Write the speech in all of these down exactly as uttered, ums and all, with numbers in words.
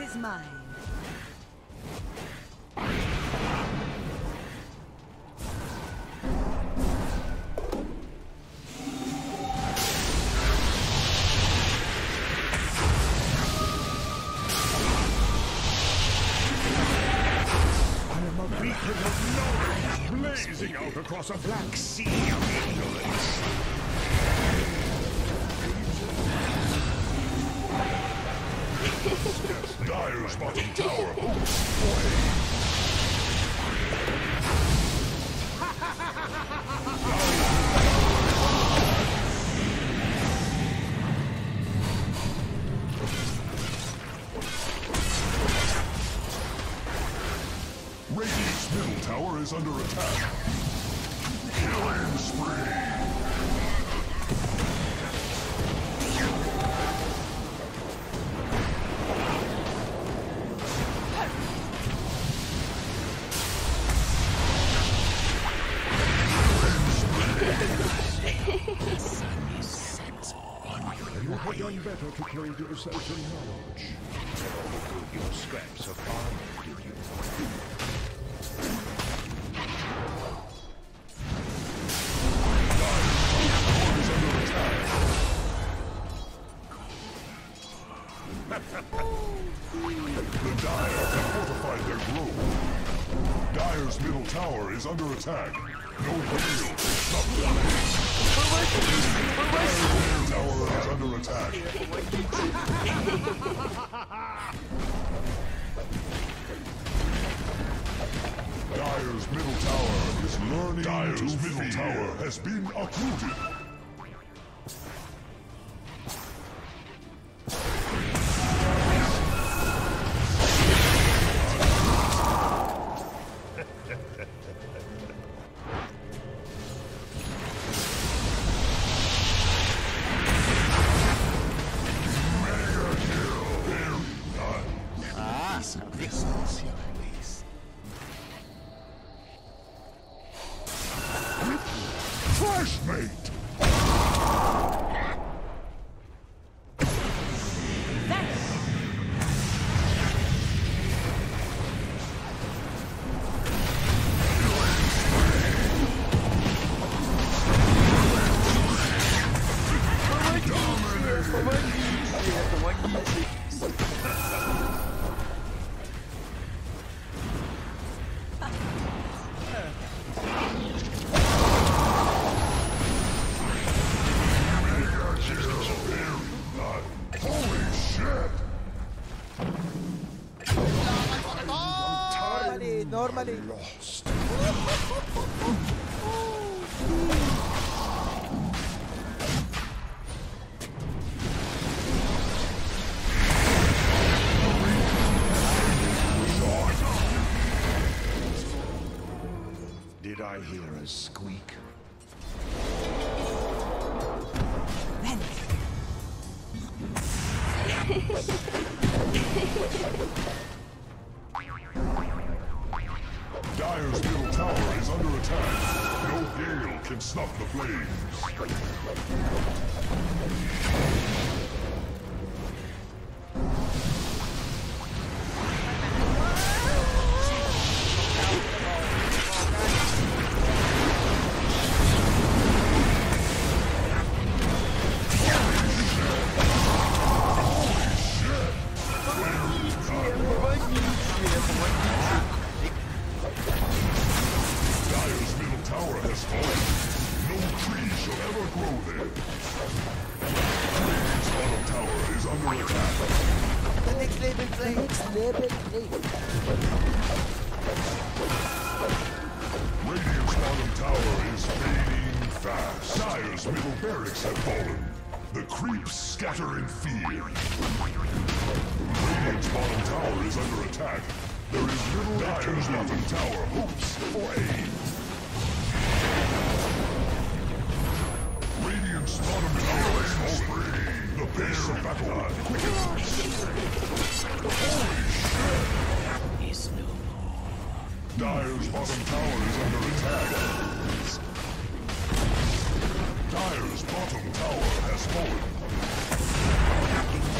prize is mine. Blazing out across a black sea of ignorance. Dire's bottom tower hoops sway. Radiant's middle tower is under attack. Killing spree. Better to carry to the certain knowledge. Overdo your scraps of armor, do you? The Dire have fortified their grove. Dire's middle tower is under attack. No hail, stop running. Tower is under attack. Dire's middle tower is learning. Dire's middle fear. tower has been uprooted. Normally lost. Did I hear a squeak? Dire's middle tower is under attack. No gale can snuff the flames. Dire's middle barracks have fallen. The creeps scatter in fear. Radiant's bottom tower is under attack. There is little Dire's bottom tower hopes for aid. Radiant's bottom tower is falling. The base of battle quickens. Holy shit! Is no more. Dire's bottom tower is under attack. Dire's bottom tower has fallen.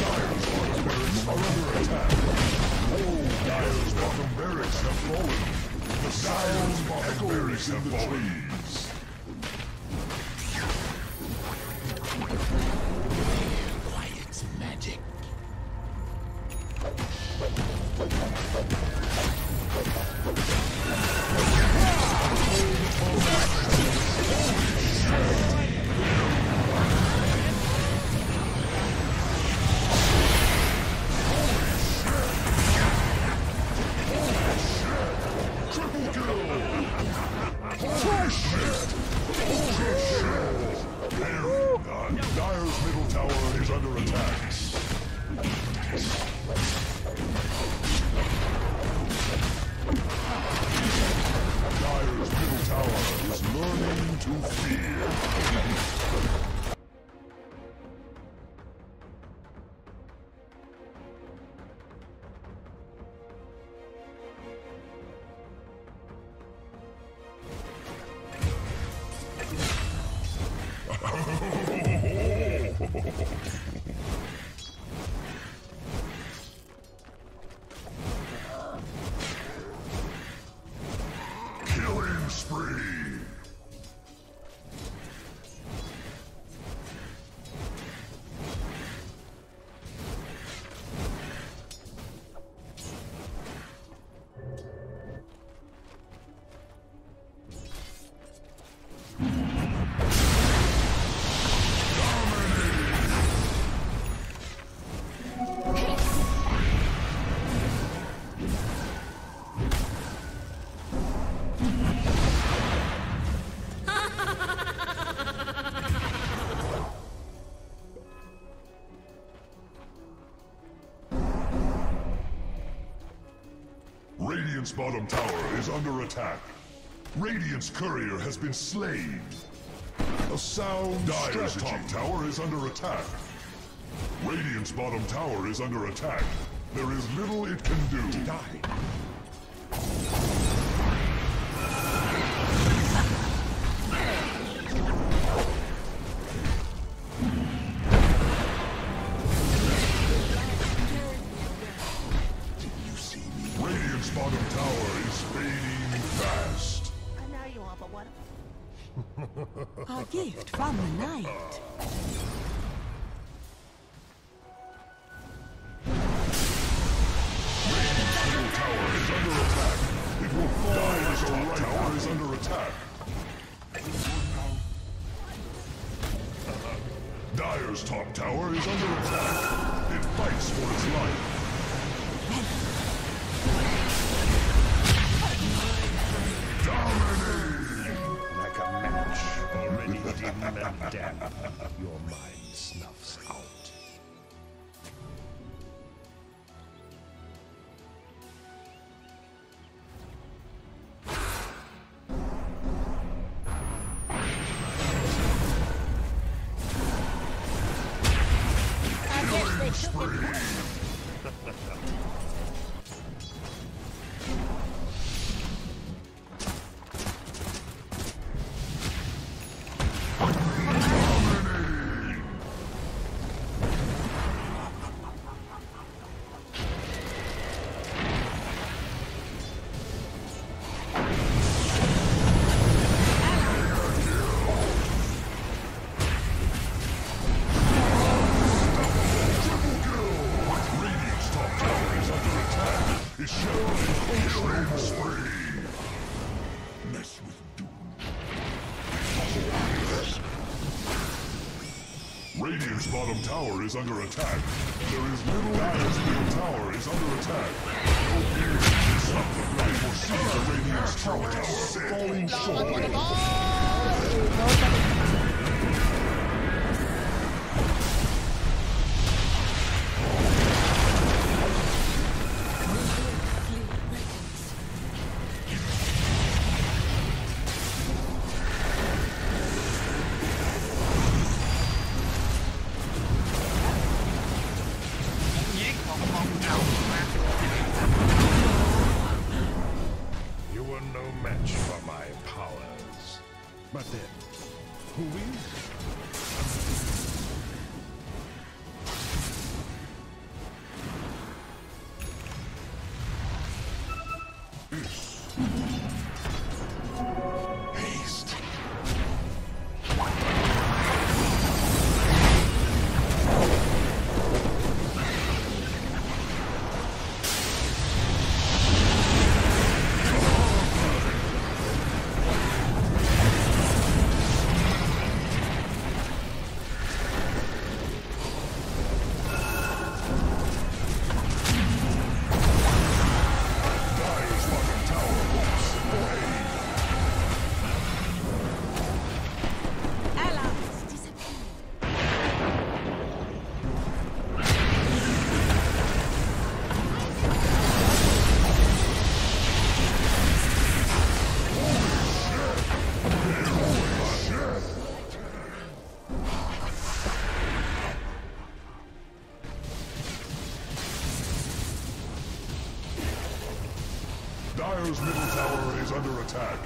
Dire's bottom barracks are under attack. Dire's bottom barracks have fallen. The silent echoes in the trees. Quiet's magic. Radiant's bottom tower is under attack. Radiant's courier has been slain. A sound Dire's top tower is under attack. Radiant's bottom tower is under attack. There is little it can do. Did I? A gift from the night. Radiant's middle tower is under attack. It will fall. Dire's top tower is under attack. Dire's top tower is under attack. It fights for its life. Already dim and damp, your mind snuffs out. Radiant's bottom tower is under attack. There is little. Dire's middle tower is under attack. No fear can stop the blight or seize the Radiant's tower falling shortly. Dyer's middle tower is under attack.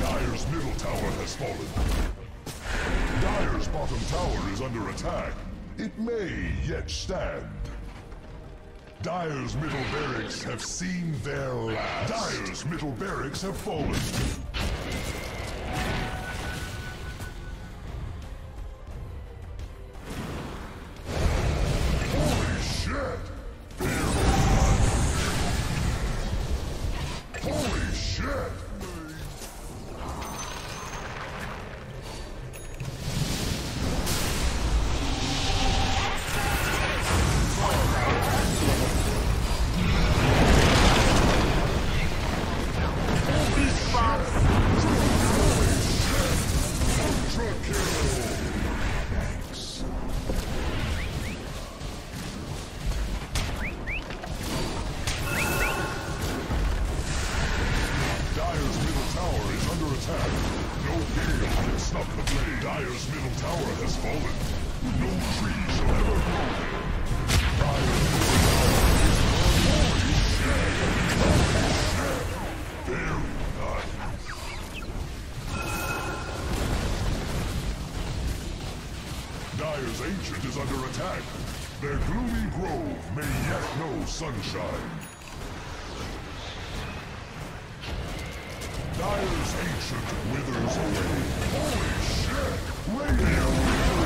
Dyer's middle tower has fallen. Dyer's bottom tower is under attack. It may yet stand. Dyer's middle barracks have seen their last. Dyer's middle barracks have fallen. Holy shit! They're on. Holy shit! Dyer's Ancient is under attack. Their gloomy grove may yet know sunshine. Dyer's Ancient withers away. Holy shit! Radiant!